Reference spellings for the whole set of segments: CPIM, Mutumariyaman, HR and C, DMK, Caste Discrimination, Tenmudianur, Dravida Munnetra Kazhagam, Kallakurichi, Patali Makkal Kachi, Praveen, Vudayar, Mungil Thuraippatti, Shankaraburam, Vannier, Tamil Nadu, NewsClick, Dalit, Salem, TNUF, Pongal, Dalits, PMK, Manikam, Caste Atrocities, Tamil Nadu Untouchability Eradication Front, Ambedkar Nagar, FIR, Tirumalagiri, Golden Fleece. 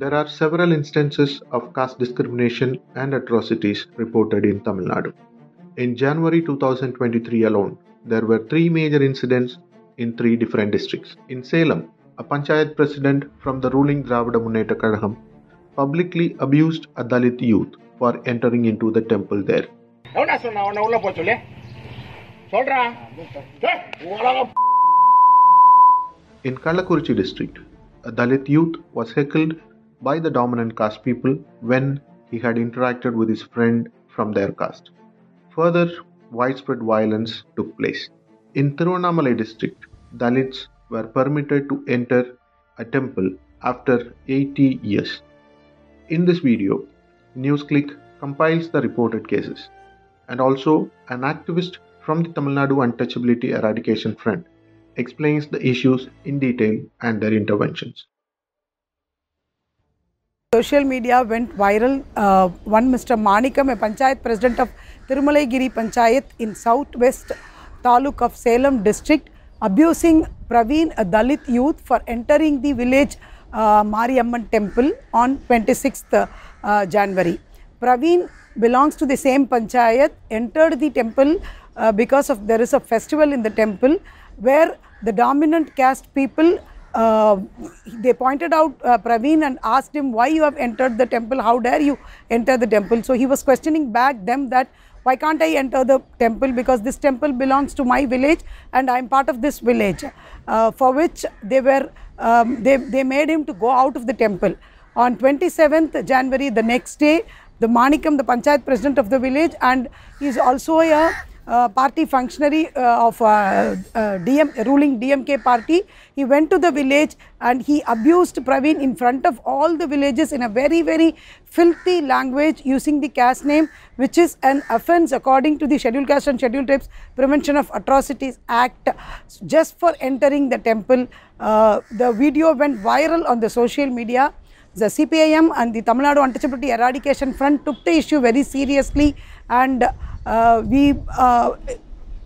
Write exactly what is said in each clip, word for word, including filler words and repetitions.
There are several instances of caste discrimination and atrocities reported in Tamil Nadu. In January two thousand twenty-three alone, there were three major incidents in three different districts. In Salem, a panchayat president from the ruling Dravida Munnetra Kazhagam publicly abused a Dalit youth for entering into the temple there. In Kallakurichi district, a Dalit youth was heckled by the dominant caste people when he had interacted with his friend from their caste. Further, widespread violence took place. In Tiruvannamalai district, Dalits were permitted to enter a temple after eighty years. In this video, NewsClick compiles the reported cases, and also an activist from the Tamil Nadu Untouchability Eradication Front explains the issues in detail and their interventions. Social media went viral. Uh, one Mister Manikam, a panchayat president of Tirumalagiri Panchayat in southwest taluk of Salem district, abusing Praveen, a Dalit youth, for entering the village uh, Mutumariyaman temple on twenty-sixth January. Praveen belongs to the same panchayat, entered the temple uh, because of there is a festival in the temple where the dominant caste people, uh, they pointed out uh, Praveen and asked him, why you have entered the temple, how dare you enter the temple. So he was questioning back them that, why can't I enter the temple, because this temple belongs to my village and I am part of this village, uh, for which they were, um, they, they made him to go out of the temple. On twenty-seventh January, the next day, the Manikam, the panchayat president of the village, and he is also a Uh, party functionary uh, of uh, uh, D M, ruling D M K party. He went to the village and he abused Praveen in front of all the villages in a very, very filthy language, using the caste name, which is an offence according to the Scheduled Caste and Scheduled Tribes Prevention of Atrocities Act, just for entering the temple. Uh, the video went viral on the social media. The C P I M and the Tamil Nadu Untouchability Eradication Front took the issue very seriously, and uh, we uh,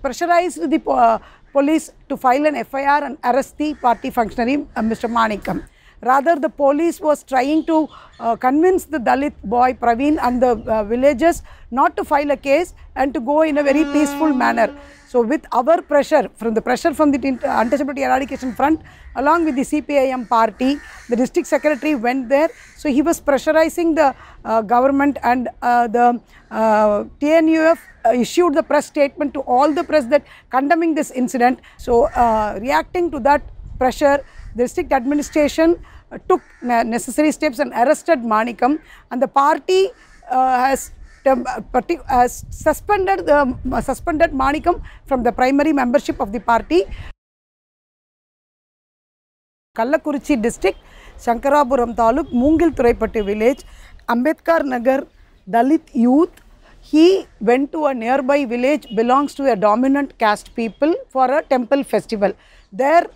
pressurized the uh, police to file an F I R and arrest the party functionary, uh, Mister Manikam. Rather, the police was trying to uh, convince the Dalit boy Praveen and the uh, villagers not to file a case and to go in a very peaceful manner. So with our pressure, from the pressure from the Untouchability Eradication Front, along with the C P I M party, the district secretary went there. So he was pressurizing the uh, government, and uh, the uh, T N U F uh, issued the press statement to all the press that condemning this incident. So uh, reacting to that pressure, the district administration uh, took necessary steps and arrested Manikam, and the party uh, has, has suspended, the, uh, suspended Manikam from the primary membership of the party. Kallakurichi district, Shankaraburam taluk, Mungil Thuraippatti village, Ambedkar Nagar Dalit youth, he went to a nearby village belongs to a dominant caste people for a temple festival. There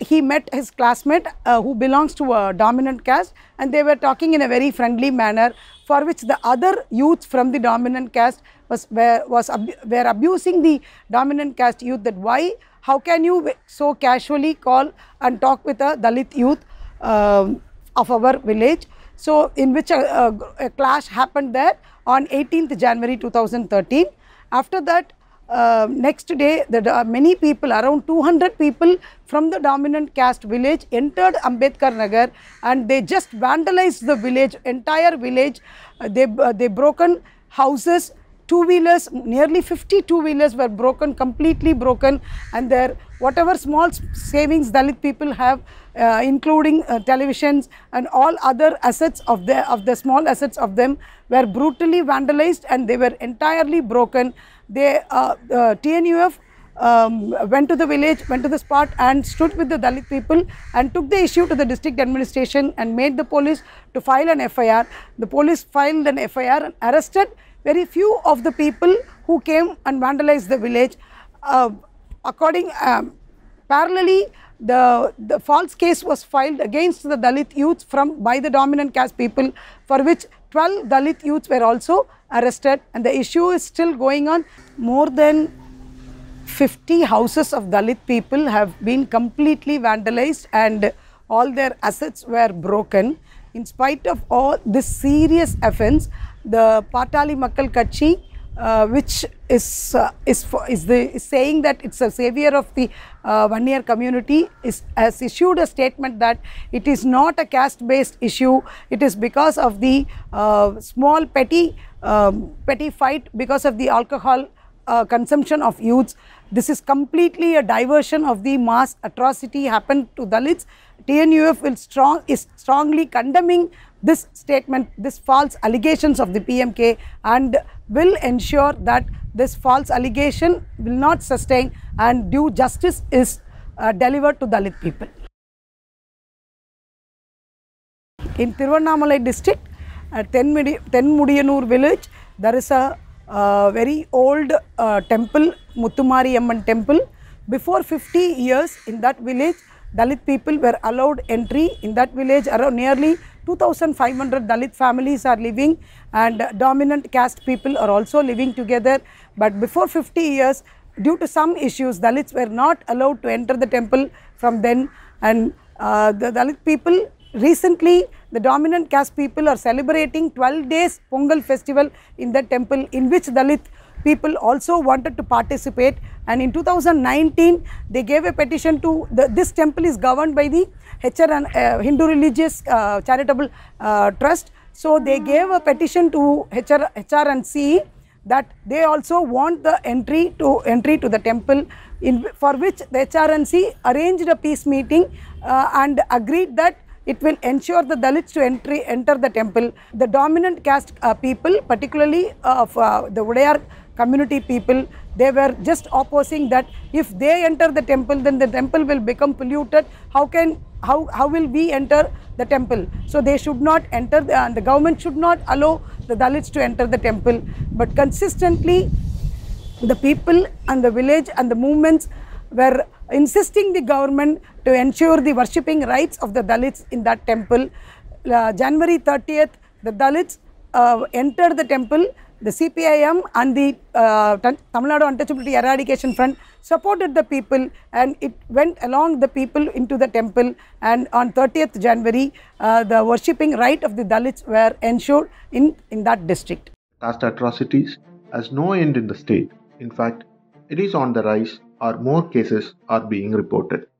he met his classmate uh, who belongs to a dominant caste, and they were talking in a very friendly manner, for which the other youths from the dominant caste was, were, was, were abusing the dominant caste youth that why, how can you so casually call and talk with a Dalit youth um, of our village. So in which a, a, a clash happened there on eighteenth January two thousand thirteen. After that, Uh, next day, the, uh, many people, around two hundred people from the dominant caste village, entered Ambedkar Nagar, and they just vandalized the village, entire village. Uh, they uh, they broken houses, two-wheelers, nearly fifty two-wheelers were broken, completely broken, and their whatever small savings Dalit people have, uh, including uh, televisions and all other assets of the of the small assets of them, were brutally vandalized, and they were entirely broken. They, uh, uh, T N U F um, went to the village, went to the spot and stood with the Dalit people and took the issue to the district administration and made the police to file an F I R. The police filed an F I R and arrested very few of the people who came and vandalized the village. Uh, according, um, parallelly, the, the false case was filed against the Dalit youths from by the dominant caste people, for which twelve Dalit youths were also arrested, and the issue is still going on. More than fifty houses of Dalit people have been completely vandalized, and all their assets were broken. In spite of all this serious offence, the Patali Makkal Kachi, uh, which is uh, is for, is the is saying that it's a savior of the uh, Vannier community, is has issued a statement that it is not a caste-based issue. It is because of the uh, small petty um, petty fight because of the alcohol Uh, consumption of youths. This is completely a diversion of the mass atrocity happened to Dalits. T N U F will strong is strongly condemning this statement, this false allegations of the P M K, and will ensure that this false allegation will not sustain and due justice is uh, delivered to Dalit people. In Tiruvannamalai district, at Tenmudianur village, there is a a uh, very old uh, temple, Mutumariyaman temple. Before fifty years in that village, Dalit people were allowed entry. In that village, around nearly two thousand five hundred Dalit families are living, and uh, dominant caste people are also living together. But before fifty years, due to some issues, Dalits were not allowed to enter the temple from then, and uh, the Dalit people recently, the dominant caste people are celebrating twelve days Pongal festival in the temple, in which Dalit people also wanted to participate. And in two thousand nineteen, they gave a petition to the, this temple is governed by the H R and uh, Hindu Religious uh, Charitable uh, Trust. So they gave a petition to H R, H R and C that they also want the entry to entry to the temple. In for which the H R and C arranged a peace meeting uh, and agreed that it will ensure the Dalits to entry, enter the temple. The dominant caste uh, people, particularly of uh, the Vudayar community people, they were just opposing that if they enter the temple, then the temple will become polluted. How can, how, how will we enter the temple? So they should not enter, the, and the government should not allow the Dalits to enter the temple. But consistently, the people and the village and the movements were insisting the government to ensure the worshipping rights of the Dalits in that temple. Uh, January thirtieth, the Dalits uh, entered the temple. The C P I M and the uh, Tamil Nadu Untouchability Eradication Front supported the people, and it went along the people into the temple, and on thirtieth January, uh, the worshipping right of the Dalits were ensured in, in that district. Caste atrocities has no end in the state. In fact, it is on the rise, or more cases are being reported.